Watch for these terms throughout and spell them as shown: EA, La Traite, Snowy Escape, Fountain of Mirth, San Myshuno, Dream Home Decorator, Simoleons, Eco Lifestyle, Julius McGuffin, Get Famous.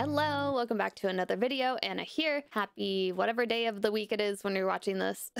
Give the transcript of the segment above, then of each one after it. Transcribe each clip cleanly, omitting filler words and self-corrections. Hello, welcome back to another video. Anna here. Happy whatever day of the week it is when you're watching this.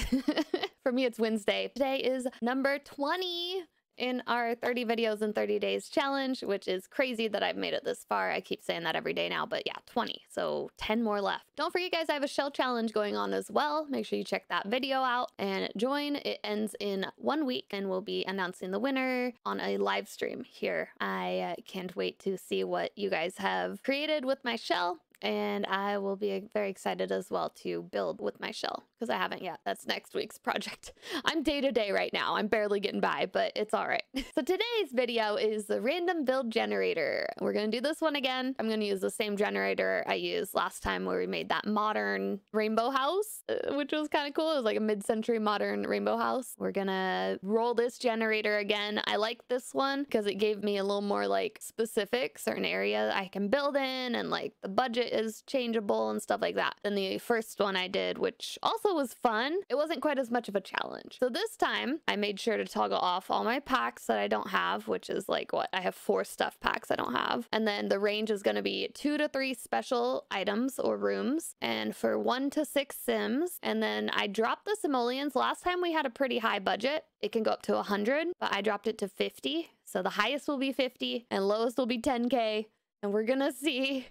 For me, it's Wednesday. Today is number 20 in our 30 videos in 30 days challenge, which is crazy that I've made it this far. I keep saying that every day now, but yeah, 20. So 10 more left. Don't forget, guys, I have a shell challenge going on as well. Make sure you check that video out and join. It ends in 1 week and we'll be announcing the winner on a live stream here. I can't wait to see what you guys have created with my shell. And I will be very excited as well to build with my shell because I haven't yet. That's next week's project. I'm day to day right now. I'm barely getting by, but it's all right. So today's video is the random build generator. We're going to do this one again. I'm going to use the same generator I used last time where we made that modern rainbow house, which was kind of cool. It was like a mid-century modern rainbow house. We're going to roll this generator again. I like this one because it gave me a little more like specific certain area I can build in and like the budget is changeable and stuff like that than the first one I did, which also was fun. It wasn't quite as much of a challenge. So this time I made sure to toggle off all my packs that I don't have, which is like what I have 4 stuff packs I don't have. And then the range is going to be 2 to 3 special items or rooms and for 1 to 6 Sims. And then I dropped the simoleons. Last time we had a pretty high budget. It can go up to 100, but I dropped it to 50. So the highest will be 50 and lowest will be 10K. And we're gonna see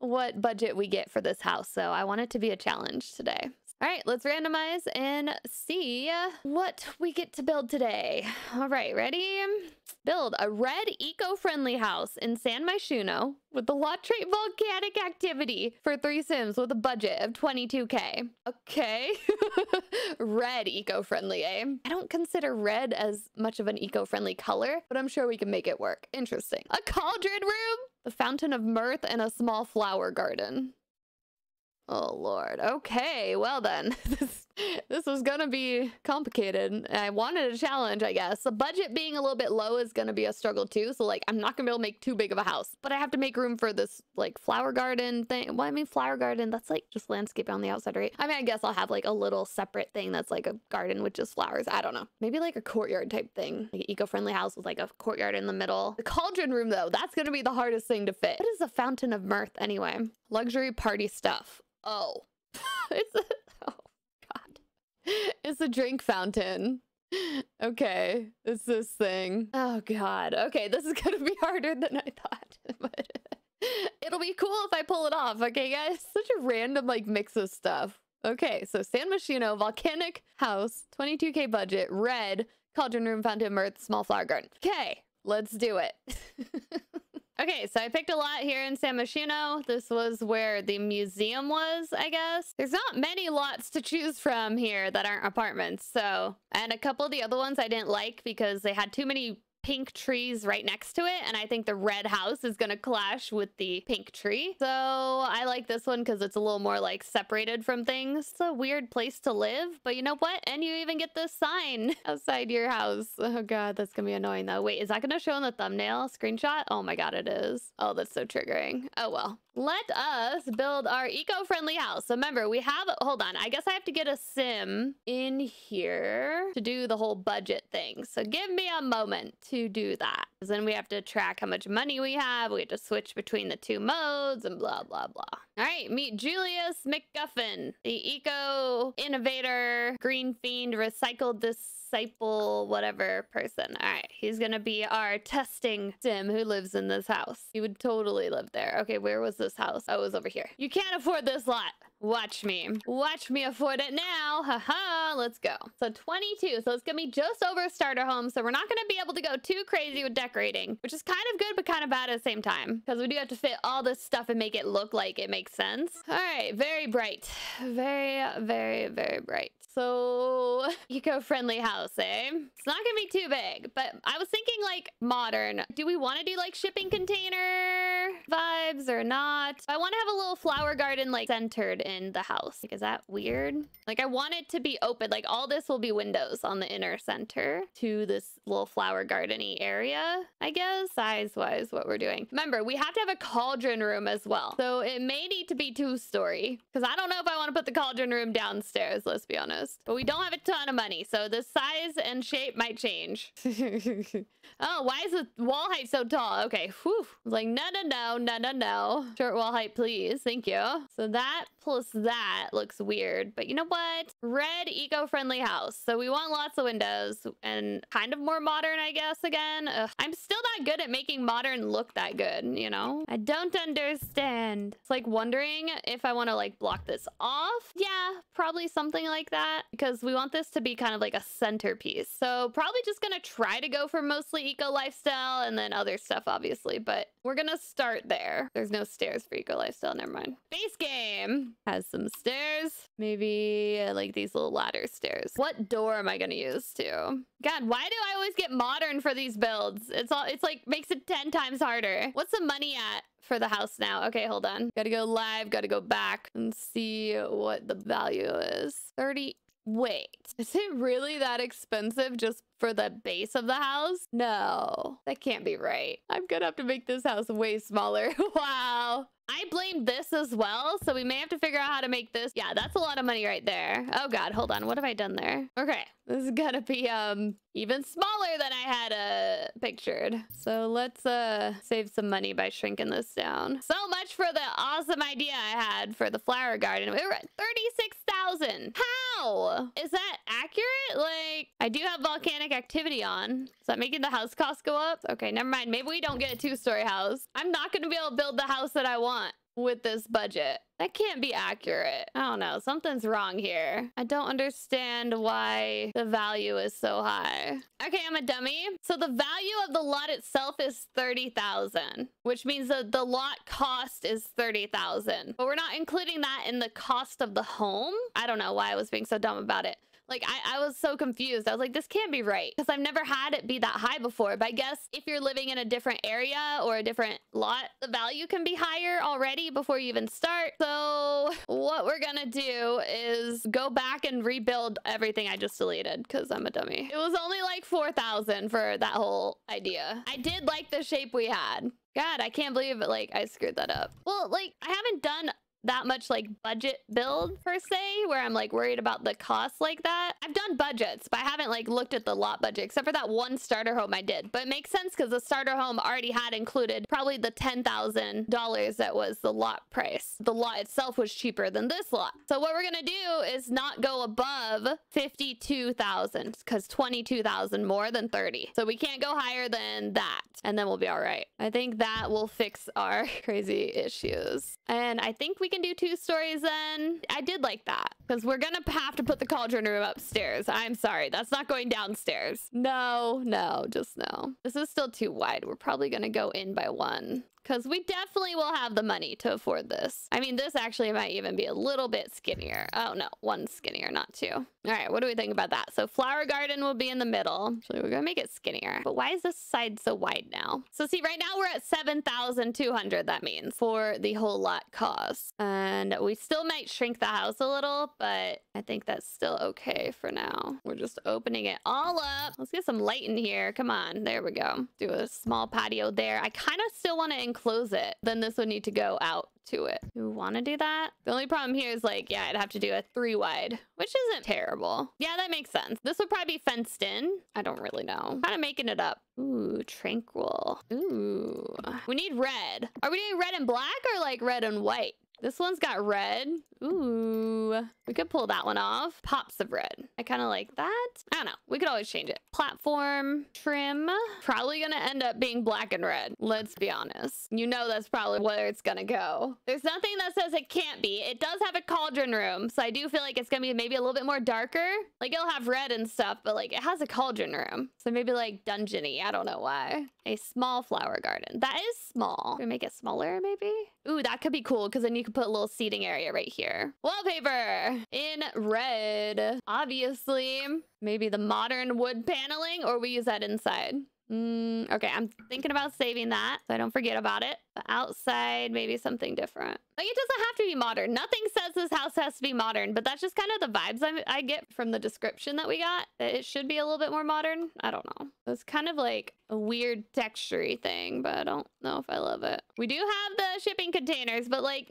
what budget we get for this house. So I want it to be a challenge today. All right, let's randomize and see what we get to build today. All right, ready? Build a red eco-friendly house in San Myshuno with the La Traite volcanic activity for 3 Sims with a budget of 22K. Okay. Red eco-friendly, eh? I don't consider red as much of an eco-friendly color, but I'm sure we can make it work. Interesting. A cauldron room, the Fountain of Mirth, and a small flower garden. Oh, Lord. Okay, well then. This was gonna be complicated. I wanted a challenge, I guess. The budget being a little bit low is gonna be a struggle too. So, like, I'm not gonna be able to make too big of a house. But I have to make room for this, like, flower garden thing. Well, I mean, flower garden, that's, like, just landscaping on the outside, right? I mean, I guess I'll have, like, a little separate thing that's, like, a garden with just flowers. I don't know. Maybe, like, a courtyard type thing. Like, an eco-friendly house with, like, a courtyard in the middle. The cauldron room, though, that's gonna be the hardest thing to fit. What is a Fountain of Mirth, anyway? Luxury party stuff. Oh, it's a drink fountain. Okay, it's this thing. Oh God. Okay, this is gonna be harder than I thought, but it'll be cool if I pull it off. Okay, guys, such a random like mix of stuff. Okay, so San Myshuno, volcanic house, 22K budget, red, cauldron room, fountain, mirth, small flower garden. Okay, let's do it. Okay, so I picked a lot here in San Myshuno. This was where the museum was, I guess. There's not many lots to choose from here that aren't apartments, so... And a couple of the other ones I didn't like because they had too many pink trees right next to it, and I think the red house is gonna clash with the pink tree. So I like this one because it's a little more like separated from things. It's a weird place to live, but you know what? And you even get this sign outside your house. Oh God, that's gonna be annoying though. Wait, is that gonna show in the thumbnail screenshot? Oh my God, it is. Oh, that's so triggering. Oh well. Let us build our eco-friendly house. Remember, we have, hold on, I guess I have to get a sim in here to do the whole budget thing. So give me a moment to do that. Because then we have to track how much money we have. We have to switch between the 2 modes and blah, blah, blah. All right, meet Julius McGuffin, the eco-innovator, green fiend, recycled disciple, whatever person. All right, he's gonna be our testing sim who lives in this house. He would totally live there. Okay, where was this house? Oh, it was over here. You can't afford this lot. Watch me afford it now. Haha, let's go. So 22, so it's gonna be just over starter home. So we're not gonna be able to go too crazy with decorating, which is kind of good, but kind of bad at the same time because we do have to fit all this stuff and make it look like it makes sense. All right, very bright. Very bright. So eco-friendly house, eh? It's not gonna be too big, but I was thinking like modern. Do we wanna do like shipping container vibes or not? I wanna have a little flower garden like centered in the house. Like, is that weird? Like I want it to be open. Like all this will be windows on the inner center to this little flower garden-y area. I guess, size-wise, what we're doing. Remember, we have to have a cauldron room as well. So it may need to be two-story, because I don't know if I want to put the cauldron room downstairs, let's be honest. But we don't have a ton of money, so the size and shape might change. Oh, why is the wall height so tall? Okay, whew. I was like, no, no, no, no, no, no. Short wall height, please. Thank you. So that plus that looks weird, but you know what? Red eco-friendly house. So we want lots of windows and kind of more modern, I guess, again. Ugh. I'm still not good at making modern look that good, you know? I don't understand. It's like wondering if I want to like block this off. Yeah, probably something like that, because we want this to be kind of like a centerpiece. So probably just gonna try to go for mostly Eco Lifestyle and then other stuff, obviously, but we're gonna start there. There's no stairs for Eco Lifestyle, never mind. Base game has some stairs, maybe like these little ladder stairs. What door am I gonna use too? God, why do I always get modern for these builds? It's like makes it 10 times harder. What's the money at for the house now? Okay, hold on. Gotta go live, gotta go back and see what the value is. 30. Wait, is it really that expensive just for the base of the house? No, that can't be right. I'm gonna have to make this house way smaller. Wow. I blame this as well, so we may have to figure out how to make this. Yeah, that's a lot of money right there. Oh God, hold on. What have I done there? Okay, this is gonna be even smaller than I had pictured. So let's save some money by shrinking this down. So much for the awesome idea I had for the flower garden. We were at 36,000. How? Is that accurate? Like, I do have volcanic activity on. Is that making the house cost go up? Okay, never mind. Maybe we don't get a two-story house. I'm not gonna be able to build the house that I want with this budget. That can't be accurate. I don't know. Something's wrong here. I don't understand why the value is so high. Okay, I'm a dummy. So the value of the lot itself is 30,000, which means that the lot cost is 30,000. But we're not including that in the cost of the home. I don't know why I was being so dumb about it. Like, I was so confused. I was like, this can't be right, because I've never had it be that high before. But I guess if you're living in a different area or a different lot, the value can be higher already before you even start. So what we're going to do is go back and rebuild everything I just deleted, because I'm a dummy. It was only like 4,000 for that whole idea. I did like the shape we had. God, I can't believe it. Like, I screwed that up. Well, like, I haven't done that much like budget build per se, where I'm like worried about the cost like that. I've done budgets, but I haven't like looked at the lot budget, except for that one starter home I did. But it makes sense, because the starter home already had included probably the $10,000 that was the lot price. The lot itself was cheaper than this lot. So what we're gonna do is not go above 52,000, because 22,000 more than 30. So we can't go higher than that, and then we'll be all right. I think that will fix our crazy issues. And I think we can do two stories then. I did like that, because we're gonna have to put the cauldron room upstairs. I'm sorry, that's not going downstairs. No, no, just no. This is still too wide. We're probably gonna go in by one, because we definitely will have the money to afford this. I mean, this actually might even be a little bit skinnier. Oh no, one skinnier, not two. All right, what do we think about that? So flower garden will be in the middle. Actually, we're gonna make it skinnier. But why is this side so wide now? So see, right now we're at 7,200, that means, for the whole lot cost. And we still might shrink the house a little, but I think that's still okay for now. We're just opening it all up. Let's get some light in here. Come on, there we go. Do a small patio there. I kind of still wanna close it, then this would need to go out to it. Do we want to do that? The only problem here is like, yeah, I'd have to do a 3-wide, which isn't terrible. Yeah, that makes sense. This would probably be fenced in. I don't really know. Kind of making it up. Ooh, tranquil. Ooh, we need red. Are we doing red and black, or like red and white? This one's got red. Ooh, we could pull that one off. Pops of red. I kind of like that. I don't know. We could always change it. Platform trim. Probably going to end up being black and red. Let's be honest. You know, that's probably where it's going to go. There's nothing that says it can't be. It does have a cauldron room, so I do feel like it's going to be maybe a little bit more darker. Like, it'll have red and stuff, but like, it has a cauldron room. So maybe like dungeon-y. I don't know why. A small flower garden. That is small. Can we make it smaller maybe? Ooh, that could be cool, because then you could put a little seating area right here. Wallpaper in red. Obviously, maybe the modern wood paneling, or we use that inside. Okay, I'm thinking about saving that so I don't forget about it. But outside, maybe something different. Like, it doesn't have to be modern. Nothing says this house has to be modern, but that's just kind of the vibes I get from the description that we got. It should be a little bit more modern. I don't know. It's kind of like a weird texture-y thing, but I don't know if I love it. We do have the shipping containers, but like,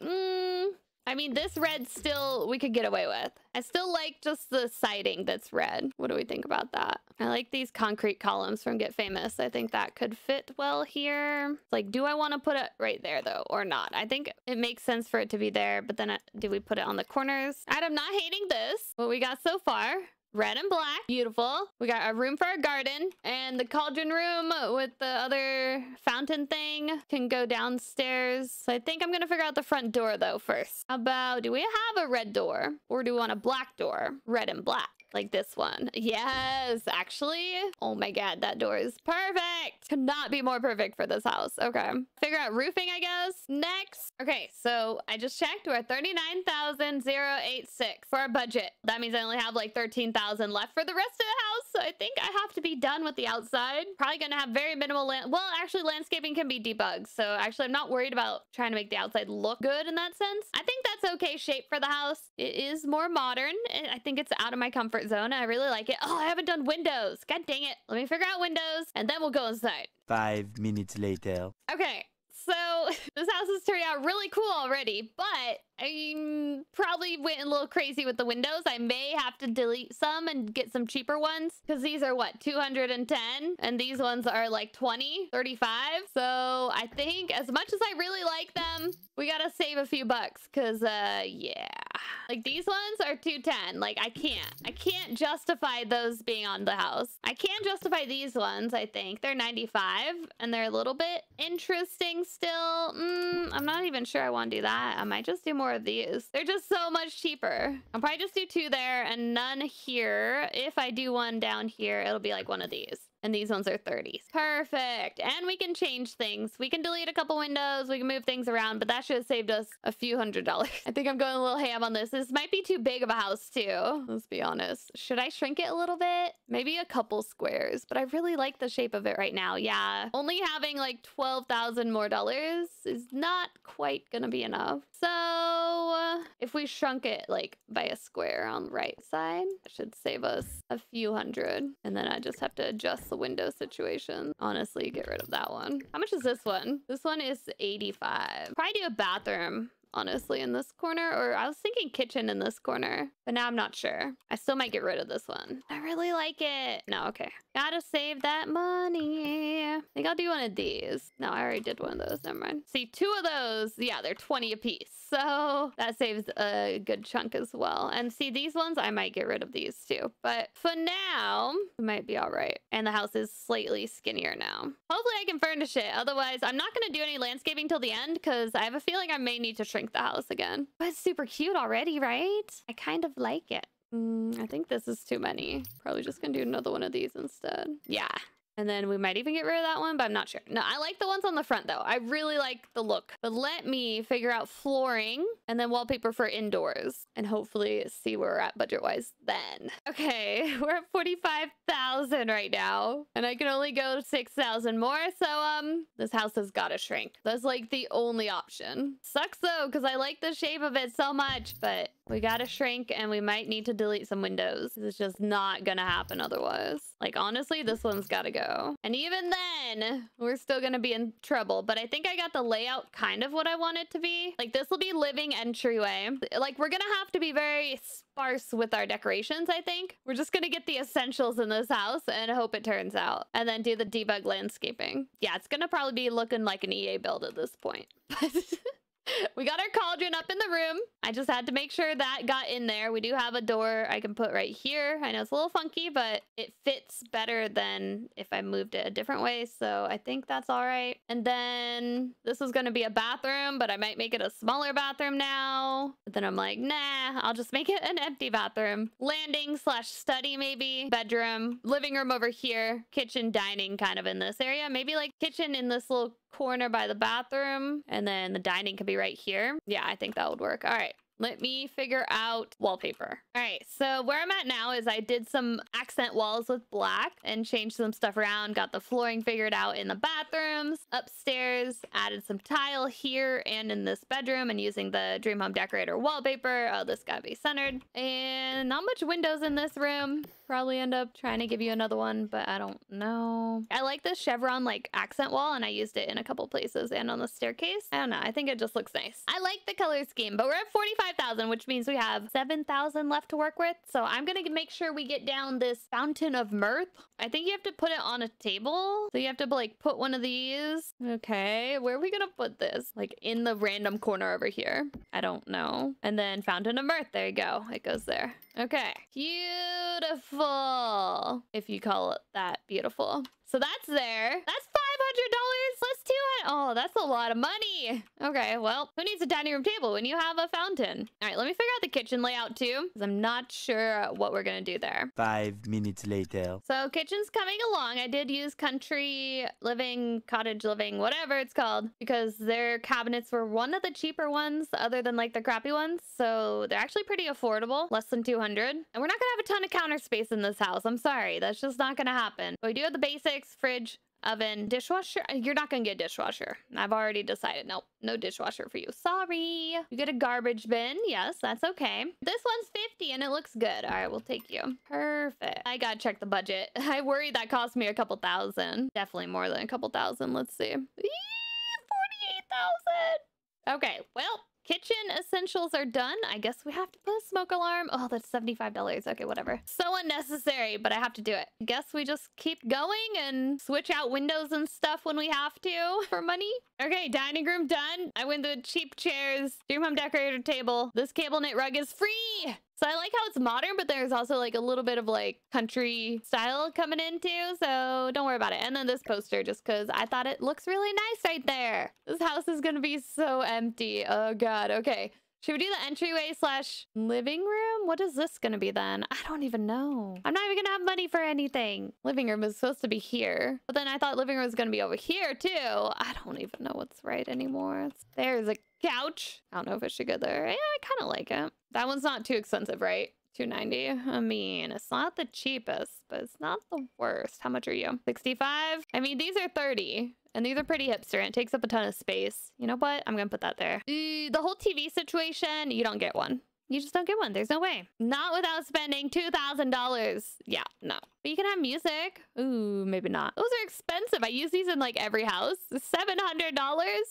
I mean, this red still, we could get away with. I still like just the siding that's red. What do we think about that? I like these concrete columns from Get Famous. I think that could fit well here. Like, do I want to put it right there, though, or not? I think it makes sense for it to be there, but then do we put it on the corners? I'm not hating this, what we got so far. Red and black. Beautiful. We got a room for our garden. And the cauldron room with the other fountain thing can go downstairs. So I think I'm going to figure out the front door, though, first. How about, do we have a red door? Or do we want a black door? Red and black. Like this one. Yes, actually. Oh my god, that door is perfect. Could not be more perfect for this house. Okay. Figure out roofing, I guess. Next. Okay, so I just checked. We're at 39,086 for our budget. That means I only have like 13,000 left for the rest of the house. So I think I have to be done with the outside. Probably gonna have very minimal well, actually landscaping can be debugged. So actually I'm not worried about trying to make the outside look good in that sense. I think that's okay shape for the house. It is more modern. I think it's out of my comfort zone. I really like it. Oh, I haven't done windows. God dang it. Let me figure out windows and then we'll go inside. 5 minutes later. Okay. So this house has turned out really cool already, but I probably went a little crazy with the windows. I may have to delete some and get some cheaper ones because these are what, 210, and these ones are like 20, 35. So I think as much as I really like them, we got to save a few bucks because yeah, like these ones are 210. Like I can't justify those being on the house. I can justify these ones. I think they're 95 and they're a little bit interesting. Still, I'm not even sure I want to do that. I might just do more of these. They're just so much cheaper. I'll probably just do two there and none here. If I do one down here, it'll be like one of these. And these ones are 30s. Perfect. And we can change things. We can delete a couple windows. We can move things around, but that should have saved us a few $100s. I think I'm going a little ham on this. This might be too big of a house too. Let's be honest. Should I shrink it a little bit? Maybe a couple squares, but I really like the shape of it right now. Yeah. Only having like $12,000 more is not quite going to be enough. So if we shrunk it like by a square on the right side, it should save us a few $100. And then I just have to adjust the window situation. Honestly, get rid of that one. How much is this one? This one is 85. Probably do a bathroom, honestly, in this corner, or I was thinking kitchen in this corner, but now I'm not sure. I still might get rid of this one. I really like it. No, okay. Gotta save that money. I think I'll do one of these. No, I already did one of those. Never mind. See, two of those. Yeah, they're 20 a piece. So that saves a good chunk as well. And see, these ones, I might get rid of these too, but for now, it might be all right. And the house is slightly skinnier now. Hopefully I can furnish it. Otherwise, I'm not going to do any landscaping till the end because I have a feeling I may need to shrink the house again. But it's super cute already, right? I kind of like it. I think this is too many. Probably just gonna do another one of these instead. Yeah. And then we might even get rid of that one, but I'm not sure. No, I like the ones on the front, though. I really like the look. But let me figure out flooring and then wallpaper for indoors and hopefully see where we're at budget-wise then. Okay, we're at 45,000 right now, and I can only go 6,000 more. So this house has got to shrink. That's like the only option. Sucks, though, because I like the shape of it so much, but we got to shrink and we might need to delete some windows. It's just not going to happen otherwise. Like, honestly, this one's got to go. And even then, we're still going to be in trouble. But I think I got the layout kind of what I want it to be. Like, this will be living entryway. Like, we're going to have to be very sparse with our decorations, I think. We're just going to get the essentials in this house and hope it turns out. And then do the debug landscaping. Yeah, it's going to probably be looking like an EA build at this point. We got our cauldron up in the room. I just had to make sure that got in there. We do have a door I can put right here. I know it's a little funky, but it fits better than if I moved it a different way. So I think that's all right. And then this was going to be a bathroom, but I might make it a smaller bathroom now. But then I'm like, nah, I'll just make it an empty bathroom. Landing/study, maybe. Bedroom, living room over here. Kitchen, dining kind of in this area. Maybe like kitchen in this little corner by the bathroom, and then the dining could be right here. Yeah, I think that would work. All right, Let me figure out wallpaper. All right, so where I'm at now is I did some accent walls with black and changed some stuff around, got the flooring figured out in the bathrooms, upstairs, added some tile here and in this bedroom, and using the Dream Home Decorator wallpaper. Oh, this gotta be centered. And not much windows in this room. Probably end up trying to give you another one, but I don't know. I like this chevron like accent wall, and I used it in a couple places and on the staircase. I don't know, I think it just looks nice. I like the color scheme, but we're at 45,000, which means we have 7,000 left to work with. So I'm gonna make sure we get down this Fountain of Mirth. I think you have to put it on a table. So you have to like put one of these. Okay, where are we gonna put this? Like in the random corner over here. I don't know. And then Fountain of Mirth, there you go. It goes there. Okay, beautiful. If you call it that beautiful. So that's there. That's $500. Let's do it. Oh, that's a lot of money. Okay, well, who needs a dining room table when you have a fountain? All right, let me figure out the kitchen layout too, because I'm not sure what we're going to do there. 5 minutes later. So kitchen's coming along. I did use country living, cottage living, whatever it's called, because their cabinets were one of the cheaper ones other than like the crappy ones. So they're actually pretty affordable, less than 200. And we're not going to have a ton of counter space in this house. I'm sorry. That's just not going to happen. But we do have the basics. Fridge, oven, dishwasher. You're not gonna get a dishwasher. I've already decided. Nope, no dishwasher for you. Sorry. You get a garbage bin. Yes, that's okay. This one's 50 and it looks good. All right, we'll take you. Perfect. I gotta check the budget. I worry that cost me a couple thousand. Definitely more than a couple thousand. Let's see. 48,000. Okay, well, kitchen essentials are done. I guess we have to put a smoke alarm. Oh, that's $75. Okay, whatever. So unnecessary, but I have to do it. I guess we just keep going and switch out windows and stuff when we have to for money. Okay, dining room done. I went to cheap chairs, Dream Home Decorator table. This cable knit rug is free. So I like how it's modern, but there's also like a little bit of like country style coming in too. So don't worry about it. And then this poster, just because I thought it looks really nice right there. This house is going to be so empty. Oh, God. Okay. Should we do the entryway slash living room? What is this going to be then? I don't even know. I'm not even going to have money for anything. Living room is supposed to be here. But then I thought living room was going to be over here too. I don't even know what's right anymore. There's a couch. I don't know if it should go there. Yeah, I kind of like it. That one's not too expensive, right? $290. I mean, it's not the cheapest, but it's not the worst. How much are you? 65? I mean, these are 30. And these are pretty hipster and it takes up a ton of space. You know what? I'm going to put that there. The whole TV situation, you don't get one. You just don't get one. There's no way. Not without spending $2,000. Yeah, no. But you can have music. Ooh, maybe not. Those are expensive. I use these in like every house. $700.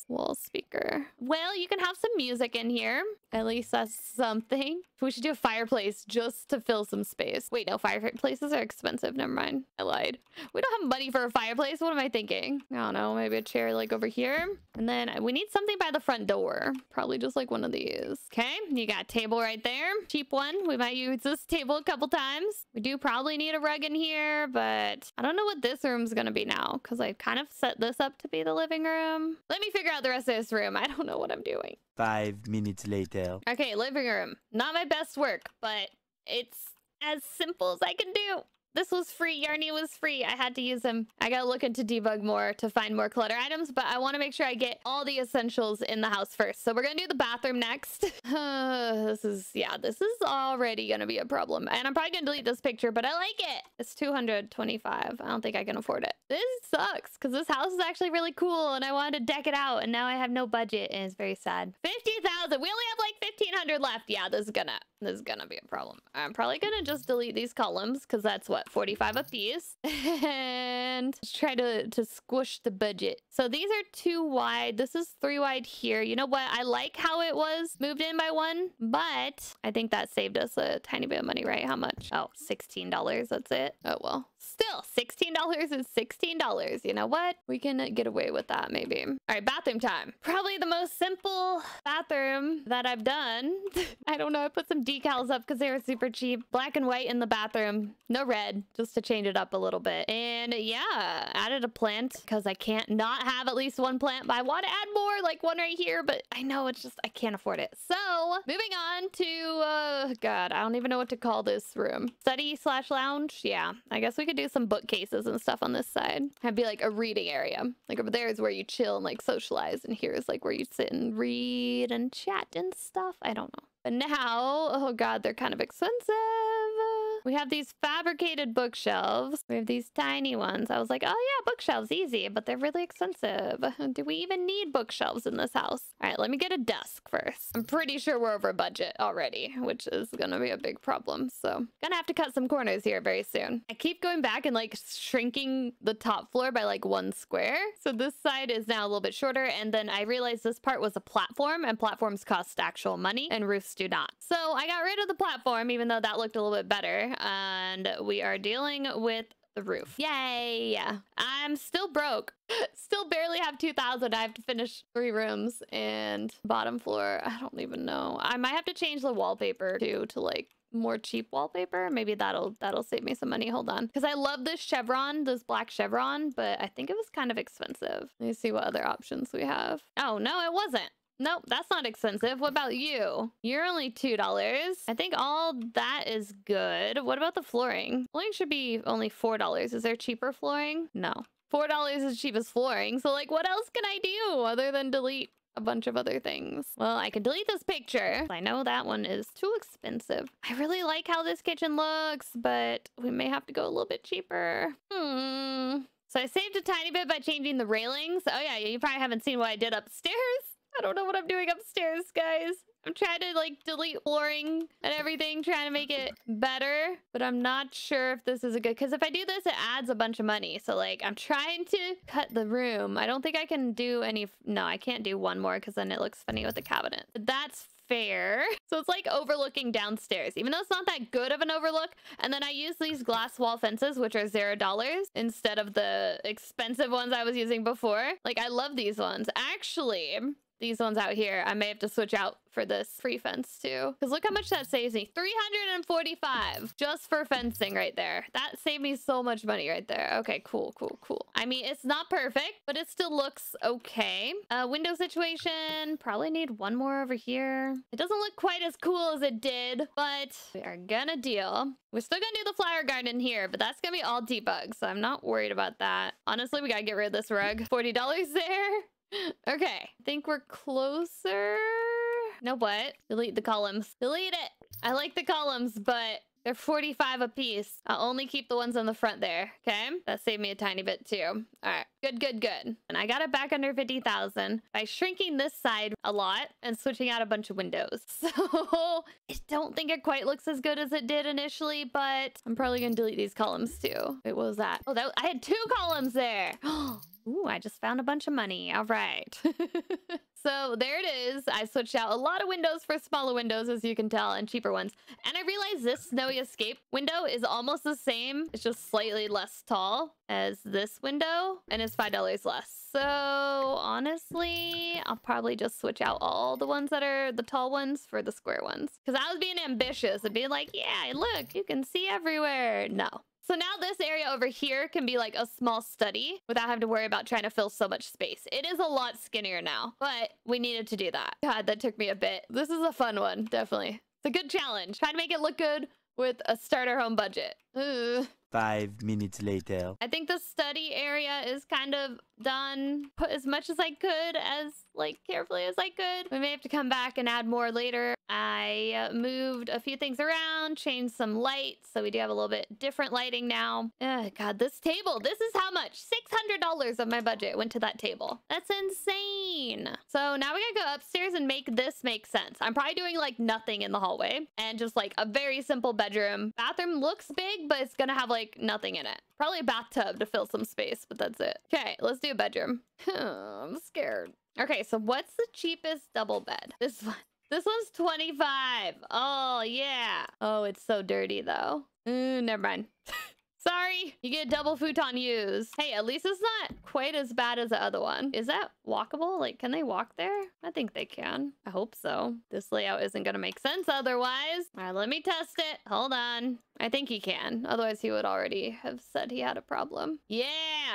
Wall speaker. Well, you can have some music in here. At least that's something. We should do a fireplace just to fill some space. Wait, no, fireplaces are expensive. Never mind. I lied. We don't have money for a fireplace. What am I thinking? I don't know. Maybe a chair like over here. And then we need something by the front door. Probably just like one of these. Okay, you got a table right there. Cheap one. We might use this table a couple times. We do probably need a rug in here. But I don't know what this room's gonna be now because I've kind of set this up to be the living room. Let me figure out the rest of this room. I don't know what I'm doing. 5 minutes later. Okay, living room. Not my best work, but it's as simple as I can do. This was free. Yarny was free. I had to use them. I gotta look into debug more to find more clutter items, but I want to make sure I get all the essentials in the house first. So we're gonna do the bathroom next. This is already gonna be a problem. And I'm probably gonna delete this picture, but I like it. It's 225. I don't think I can afford it. This sucks because this house is actually really cool and I wanted to deck it out and now I have no budget and it's very sad. 50,000. We only have like 1,500 left. Yeah, this is gonna be a problem. I'm probably gonna just delete these columns because that's what 45 of these and let's try to squish the budget. So these are 2 wide. This is 3 wide here. You know what? I like how it was moved in by 1, but I think that saved us a tiny bit of money, right? How much? Oh, $16. That's it. Oh, well, still $16 is $16. You know what? We can get away with that maybe. All right, bathroom time. Probably the most simple bathroom that I've done. I don't know. I put some decals up because they were super cheap. Black and white in the bathroom. No red, just to change it up a little bit. And yeah, added a plant because I can't not have at least 1 plant, but I want to add more, like 1 right here, but I know it's just, I can't afford it. So moving on to, God, I don't even know what to call this room. Study slash lounge. Yeah, I guess we could do some bookcases and stuff on this side. That'd be like a reading area. Like over there is where you chill and like socialize. And here is like where you sit and read and chat and stuff. I don't know. But now, oh god, they're kind of expensive. We have these fabricated bookshelves. We have these tiny ones. I was like, oh yeah, bookshelves, easy, but they're really expensive. Do we even need bookshelves in this house? All right, let me get a desk first. I'm pretty sure we're over budget already, which is gonna be a big problem. So gonna have to cut some corners here very soon. I keep going back and like shrinking the top floor by like one square. So this side is now a little bit shorter. And then I realized this part was a platform, and platforms cost actual money and roofs do not. So I got rid of the platform, even though that looked a little bit better. And we are dealing with the roof. Yay! I'm still broke. Still barely have 2,000. I have to finish 3 rooms and bottom floor. I don't even know. I might have to change the wallpaper too to like more cheap wallpaper. Maybe that'll save me some money. Hold on, because I love this chevron, this black chevron, but I think it was kind of expensive. Let me see what other options we have. Oh no, it wasn't. Nope, that's not expensive. What about you? You're only $2. I think all that is good. What about the flooring? Flooring should be only $4. Is there cheaper flooring? No. $4 is cheapest flooring. So like, what else can I do other than delete a bunch of other things? Well, I can delete this picture. I know that one is too expensive. I really like how this kitchen looks, but we may have to go a little bit cheaper. So I saved a tiny bit by changing the railings. Oh yeah, you probably haven't seen what I did upstairs. I don't know what I'm doing upstairs, guys. I'm trying to like delete flooring and everything, trying to make it better, but I'm not sure if this is a good, because if I do this, it adds a bunch of money. So like, I'm trying to cut the room. I don't think I can do any. No, I can't do one more because then it looks funny with the cabinet. But that's fair. So it's like overlooking downstairs, even though it's not that good of an overlook. And then I use these glass wall fences, which are $0 instead of the expensive ones I was using before. Like, I love these ones. Actually, these ones out here, I may have to switch out for this free fence too, because look how much that saves me. 345 just for fencing right there. That saved me so much money right there. Okay, cool, cool, cool. I mean, it's not perfect, but it still looks okay. Window situation, probably need one more over here. It doesn't look quite as cool as it did, but we are gonna deal. We're still gonna do the flower garden here, but that's gonna be all debug, so I'm not worried about that. Honestly, we gotta get rid of this rug. $40 there. Okay, I think we're closer. No, what? Delete the columns. Delete it. I like the columns, but they're 45 a piece. I'll only keep the ones on the front there. Okay, that saved me a tiny bit too. All right, good, good, good. And I got it back under 50,000 by shrinking this side a lot and switching out a bunch of windows. So I don't think it quite looks as good as it did initially, but I'm probably gonna delete these columns too. Wait, what was that? Oh, that I had 2 columns there. Ooh, I just found a bunch of money. All right. So there it is. I switched out a lot of windows for smaller windows, as you can tell, and cheaper ones. And I realized this Snowy Escape window is almost the same. It's just slightly less tall as this window, and it's $5 less. So honestly, I'll probably just switch out all the ones that are the tall ones for the square ones, because I was being ambitious and being like, yeah, look, you can see everywhere. No. So now this area over here can be like a small study without having to worry about trying to fill so much space. It is a lot skinnier now, but we needed to do that. God, that took me a bit. This is a fun one, definitely. It's a good challenge. Try to make it look good with a starter home budget. Ugh. 5 minutes later. I think the study area is kind of done. Put as much as I could, as like carefully as I could. We may have to come back and add more later. I moved a few things around, changed some lights, so we do have a little bit different lighting now. Ugh, god, this table, this is how much $600 of my budget went to that table. That's insane. So now we gotta go upstairs and make this make sense. I'm probably doing like nothing in the hallway and just like a very simple bedroom. Bathroom looks big, but it's gonna have like nothing in it. Probably a bathtub to fill some space, but that's it. Okay, let's do a bedroom. I'm scared. Okay, so what's the cheapest double bed? This one. This one's 25. Oh, yeah. Oh, it's so dirty, though. Never mind. Sorry. You get double futon used. Hey, at least it's not quite as bad as the other one. Is that walkable? Like, can they walk there? I think they can. I hope so. This layout isn't going to make sense otherwise. All right, let me test it. Hold on. I think he can. Otherwise, he would already have said he had a problem. Yeah.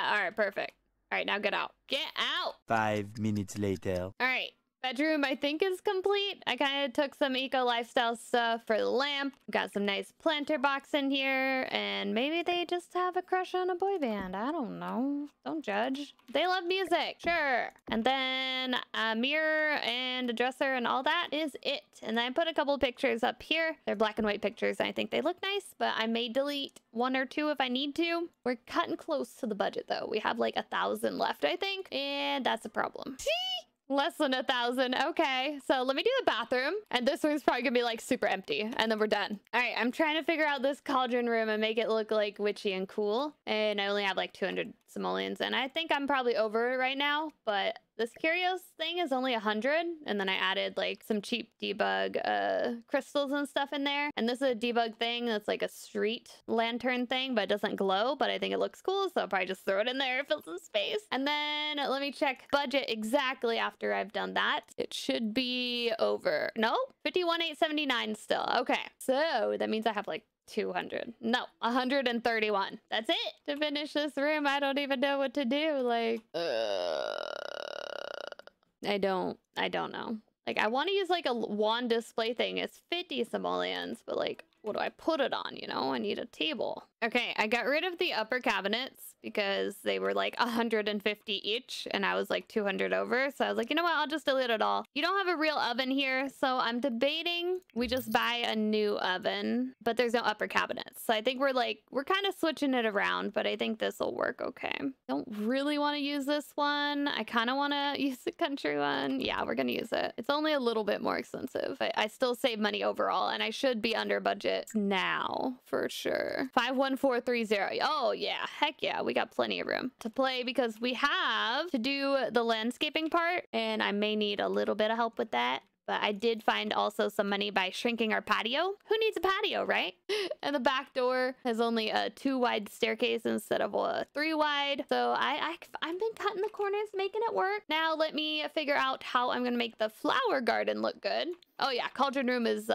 All right, perfect. All right, now get out. Get out. 5 minutes later. All right. Bedroom, I think, is complete. I kind of took some Eco Lifestyle stuff for the lamp. Got some nice planter box in here. And maybe they just have a crush on a boy band. I don't know. Don't judge. They love music. Sure. And then a mirror and a dresser and all that is it. And then I put a couple pictures up here. They're black and white pictures. And I think they look nice, but I may delete one or two if I need to. We're cutting close to the budget, though. We have like 1,000 left, I think. And that's a problem. Less than 1,000. Okay, so let me do the bathroom, and this one's probably gonna be like super empty, and then we're done. All right, I'm trying to figure out this cauldron room and make it look like witchy and cool, and I only have like 200 simoleons, and I think I'm probably over it right now, but this curios thing is only 100, and then I added like some cheap debug crystals and stuff in there. And this is a debug thing that's like a street lantern thing, but it doesn't glow, but I think it looks cool, so I'll probably just throw it in there, fill some space. And then let me check budget exactly after I've done that. It should be over. No, 51,879 still. Okay, so that means I have like 200. No, 131. That's it. To finish this room, I don't even know what to do. Like, I don't know. Like, I want to use like a wand display thing. It's 50 simoleons, but like, what do I put it on? You know, I need a table. Okay, I got rid of the upper cabinets because they were like 150 each and I was like 200 over. So I was like, you know what? I'll just delete it all. You don't have a real oven here. So I'm debating we just buy a new oven, but there's no upper cabinets. So I think we're kind of switching it around, but I think this will work okay. Don't really want to use this one. I kind of want to use the country one. Yeah, we're going to use it. It's only a little bit more expensive, but I still save money overall and I should be under budget now for sure. 51430. Oh yeah, heck yeah, we got plenty of room to play because we have to do the landscaping part and I may need a little bit of help with that. But I did find also some money by shrinking our patio. Who needs a patio, right? And the back door has only a 2-wide staircase instead of a 3-wide. So I've been cutting the corners, making it work. Now let me figure out how I'm gonna make the flower garden look good. Oh yeah, cauldron room is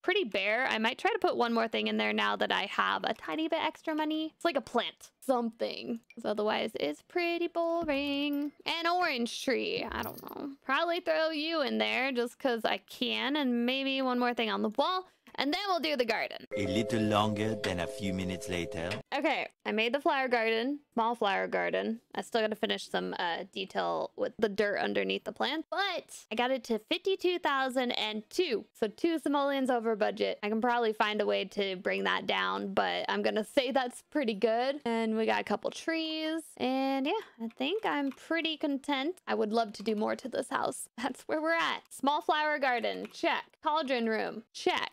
pretty bare. I might try to put one more thing in there now that I have a tiny bit extra money. It's like a plant, something. So otherwise it's pretty boring. An orange tree. I don't know. Probably throw you in there just because I can, and maybe one more thing on the wall. And then we'll do the garden. A little longer than a few minutes later. Okay, I made the flower garden, small flower garden. I still got to finish some detail with the dirt underneath the plant, but I got it to 52,002. So 2 simoleons over budget. I can probably find a way to bring that down, but I'm going to say that's pretty good. And we got a couple trees and yeah, I think I'm pretty content. I would love to do more to this house. That's where we're at. Small flower garden, check. Cauldron room, check.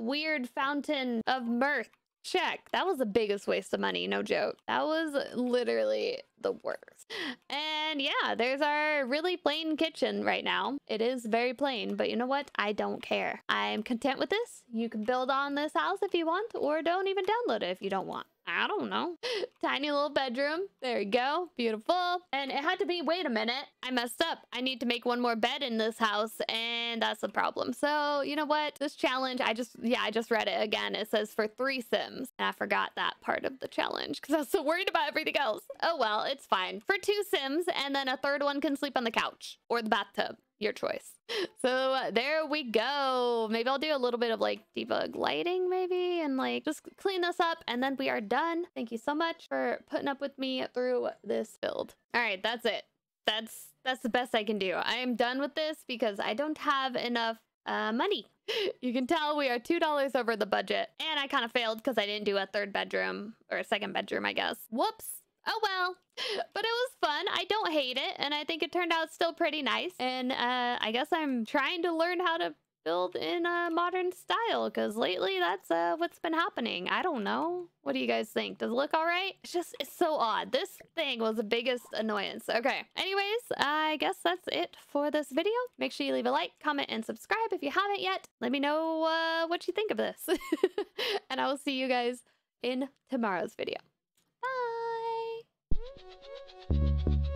Weird Fountain of Mirth. Check. That was the biggest waste of money. No joke. That was literally the worst. And yeah, there's our really plain kitchen right now. It is very plain, but you know what? I don't care. I'm content with this. You can build on this house if you want, or don't even download it if you don't want. I don't know. Tiny little bedroom. There you go. Beautiful. And it had to be, wait a minute, I messed up. I need to make one more bed in this house and that's the problem. So you know what? This challenge, I just read it again. It says for 3 Sims. And I forgot that part of the challenge because I was so worried about everything else. Oh well, it's fine. For 2 Sims and then a 3rd one can sleep on the couch or the bathtub. Your choice. So there we go. Maybe I'll do a little bit of like debug lighting maybe and like just clean this up and then we are done. Thank you so much for putting up with me through this build. All right, that's it. That's the best I can do. I am done with this because I don't have enough money. You can tell we are $2 over the budget and I kind of failed because I didn't do a 3rd bedroom or a 2nd bedroom, I guess. Whoops. Oh well, but it was fun. I don't hate it. And I think it turned out still pretty nice. And I guess I'm trying to learn how to build in a modern style because lately that's what's been happening. I don't know. What do you guys think? Does it look all right? It's just, it's so odd. This thing was the biggest annoyance. Okay. Anyways, I guess that's it for this video. Make sure you leave a like, comment, and subscribe if you haven't yet. Let me know what you think of this. And I will see you guys in tomorrow's video. Thank you.